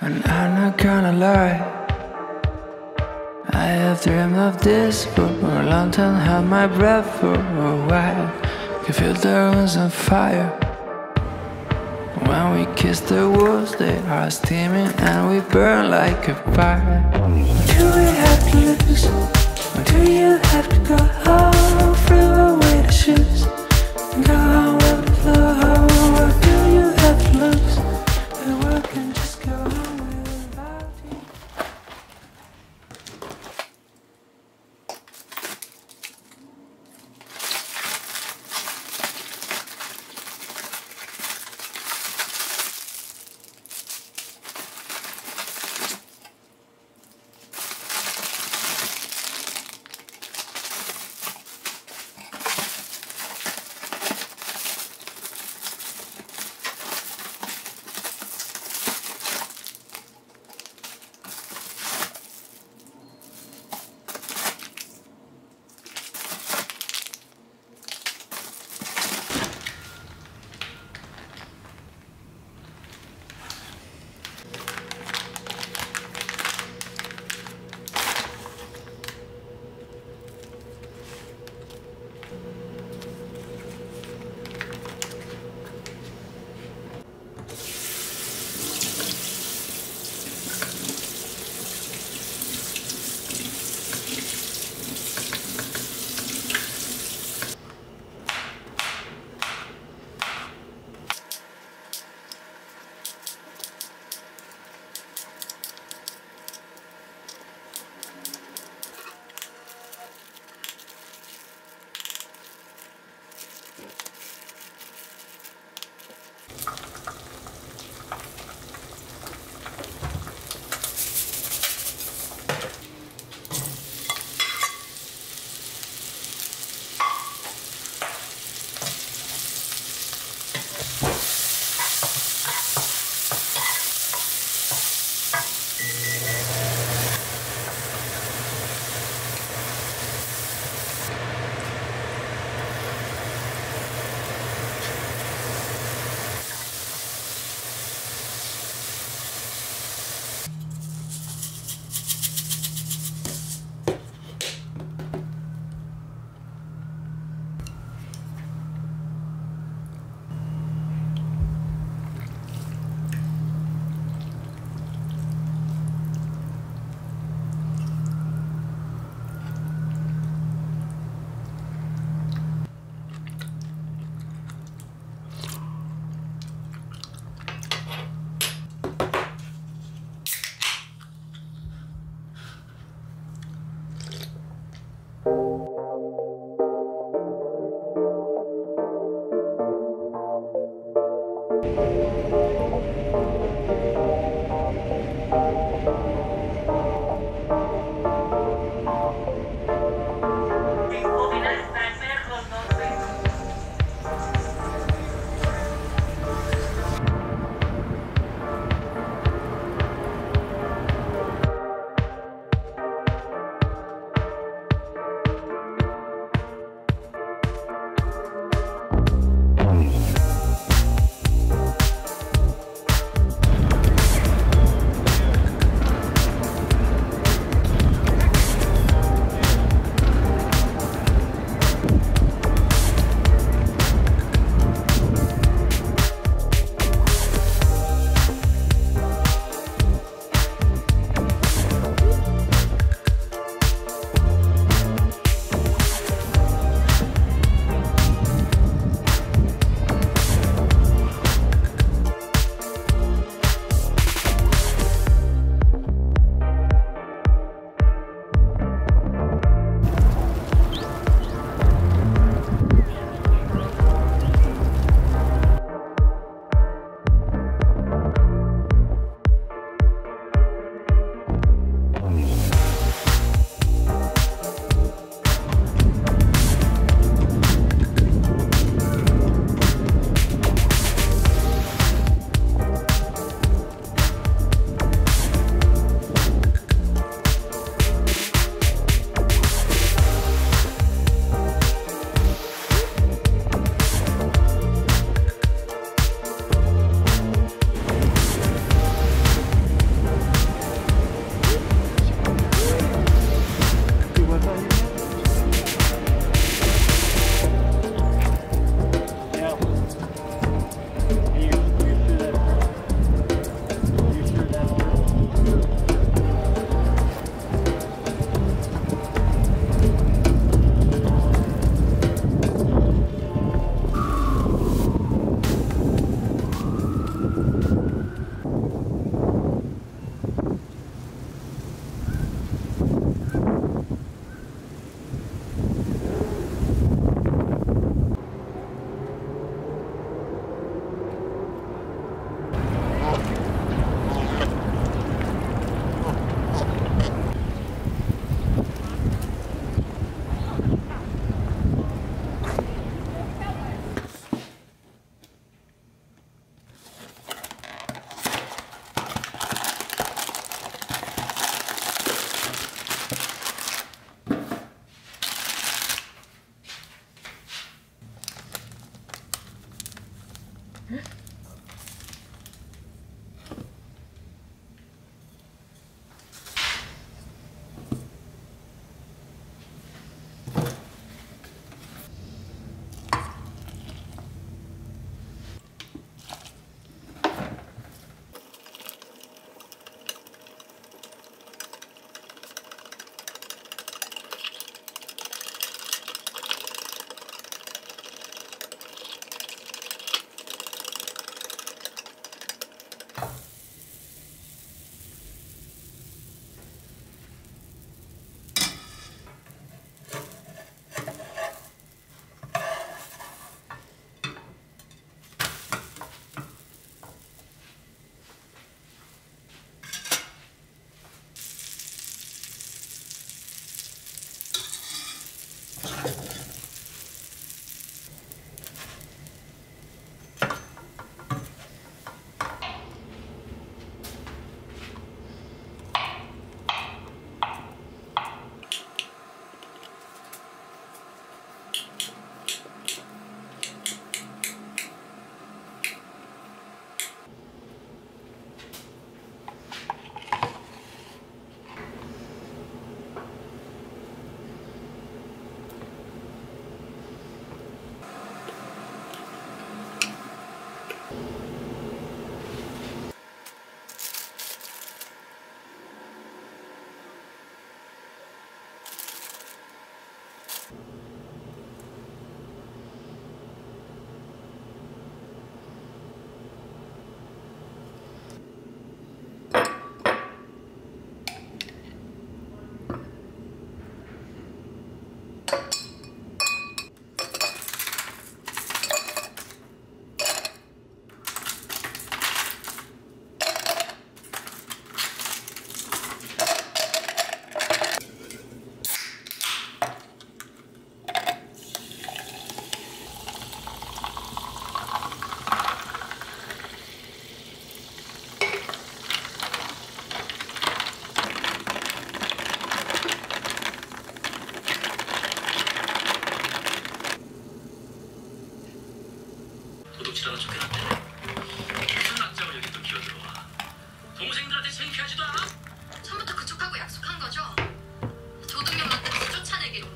And I'm not gonna lie, I have dreamed of this for a long time. Held my breath for a while. Could feel the wings on fire. When we kiss the wolves, they are steaming, and we burn like a fire. Do we have to lose, or do you have to go home? Throw away the shoes and go home with the flow. Or do you have to lose, the world can just go home? 말이 창피하지도 않아? 처음부터 그쪽하고 약속한 거죠? 조동영 만나서 쫓아내기로.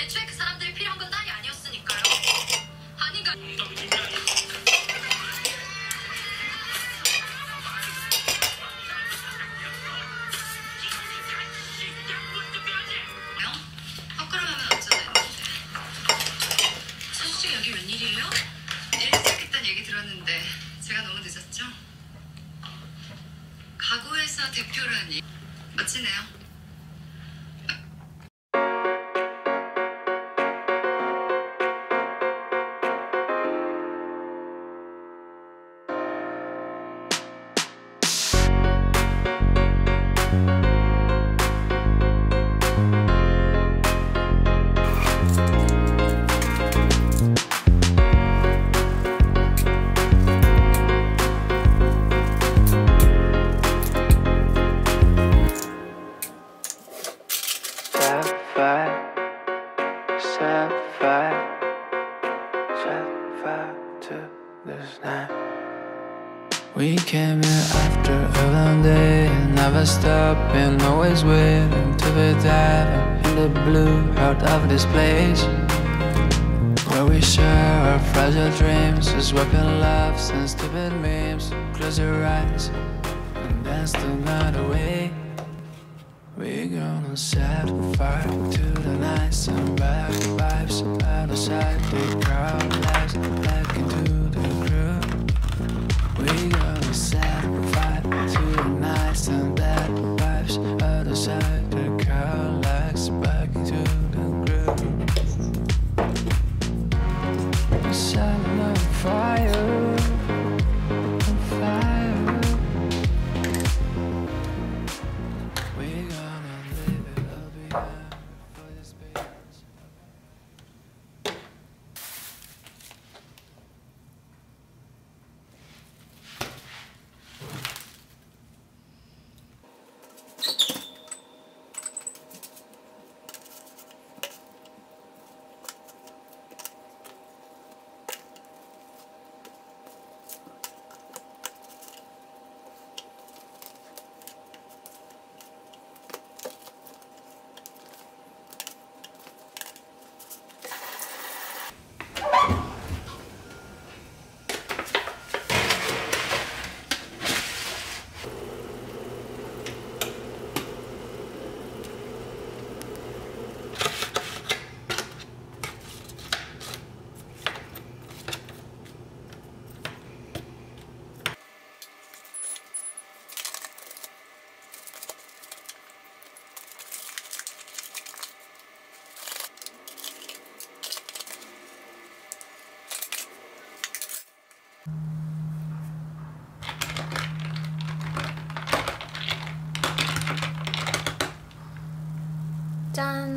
애초에 그 사람들이 필요한 건 딸이 아니었으니까요. 아닌가? 가구회사 대표라니 멋지네요. We came here after a long day, never stopping, always waiting till we dive in the blue heart of this place, where we share our fragile dreams, swapping laughs and stupid memes. Close your eyes and dance the night away. We're gonna set fire to the nights and bad vibes out of sight. The crowd lights back into the groove. We gonna set fire to the nights and bad vibes out of sight. The crowd lights back into the groove. Set on fire. 짠!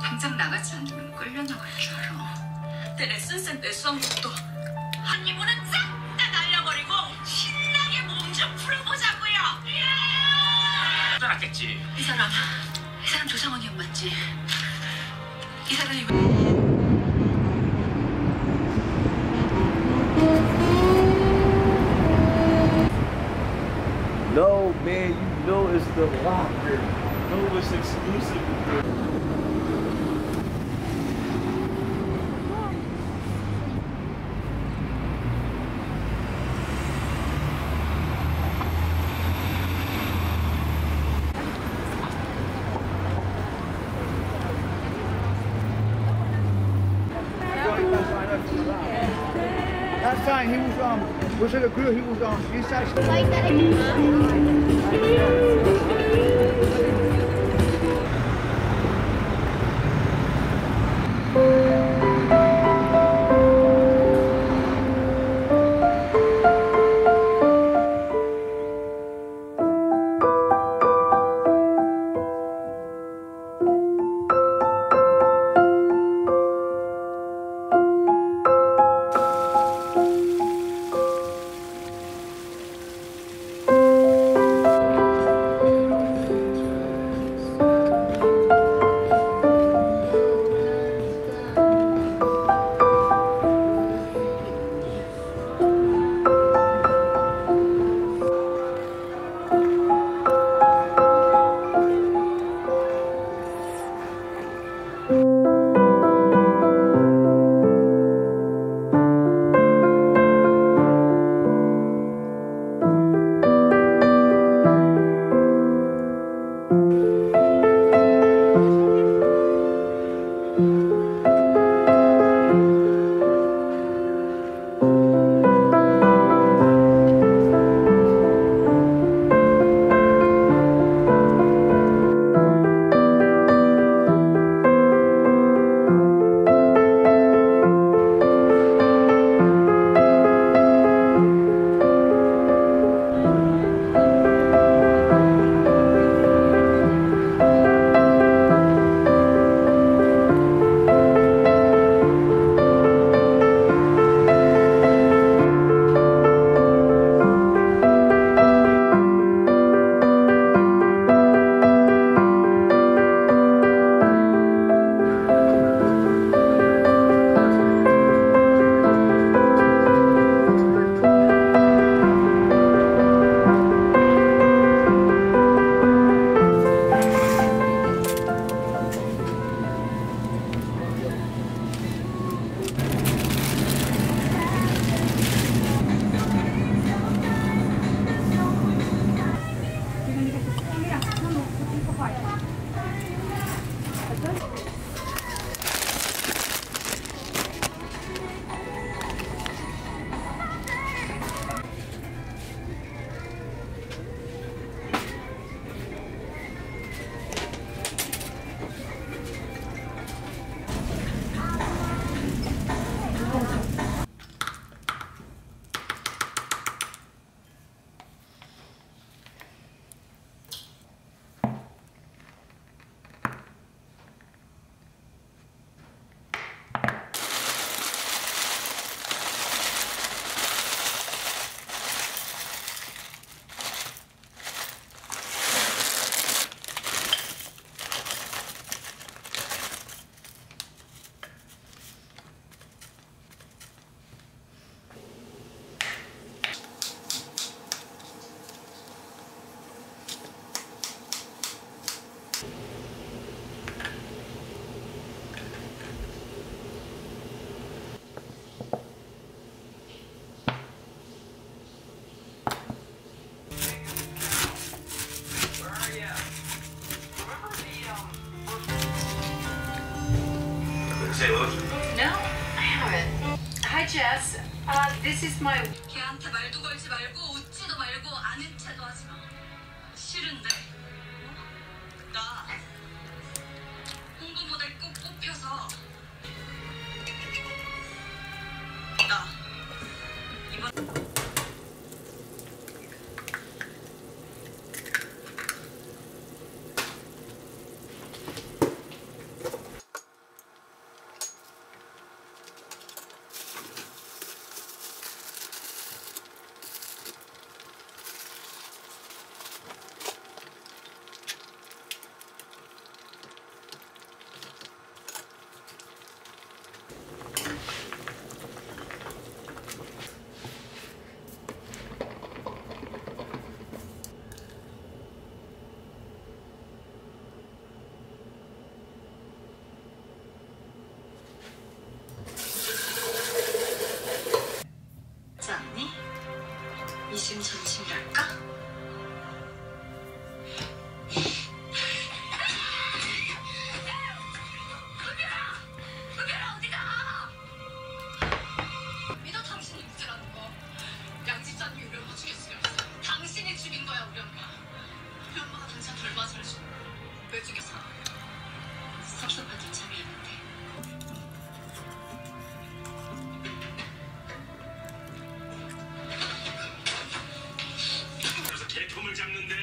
당장 나가지 않으면 끌려나갈 줄 알아. 내 레슨쌤 내 수업목도 한 입으로 쫙! 이 사람 조상원이 안 맞지? 이 사람이 왜... No, man, you know it's the rock. You know it's exclusive. Last time he was at a grill, he was inside. Yes, this is my. 걔한테 말도 걸지 말고 웃지도 말고 아는 체도 하지 마. 싫은데. 나 홍보 모델 꼭 뽑혀서. 나 이번. 이심 전심이랄까? 은별아 어디가? 믿어 당신이 문제라는 거. 양집사님이 우리 엄마 죽일 수가 없어. 당신이 죽인 거야 우리 엄마. 우리 엄마가 당신 돌봐서를 줘. 왜 죽였어? 섭섭하던 참이 있는데. 개통을 잡는데.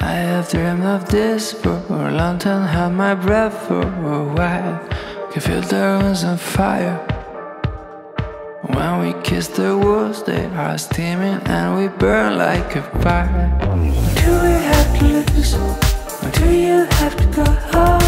I have dreamed of this for a long time. Held my breath for a while. Can feel the rooms on fire. When we kiss the walls, they are steaming and we burn like a fire. Do we have to lose? Or do you have to go home?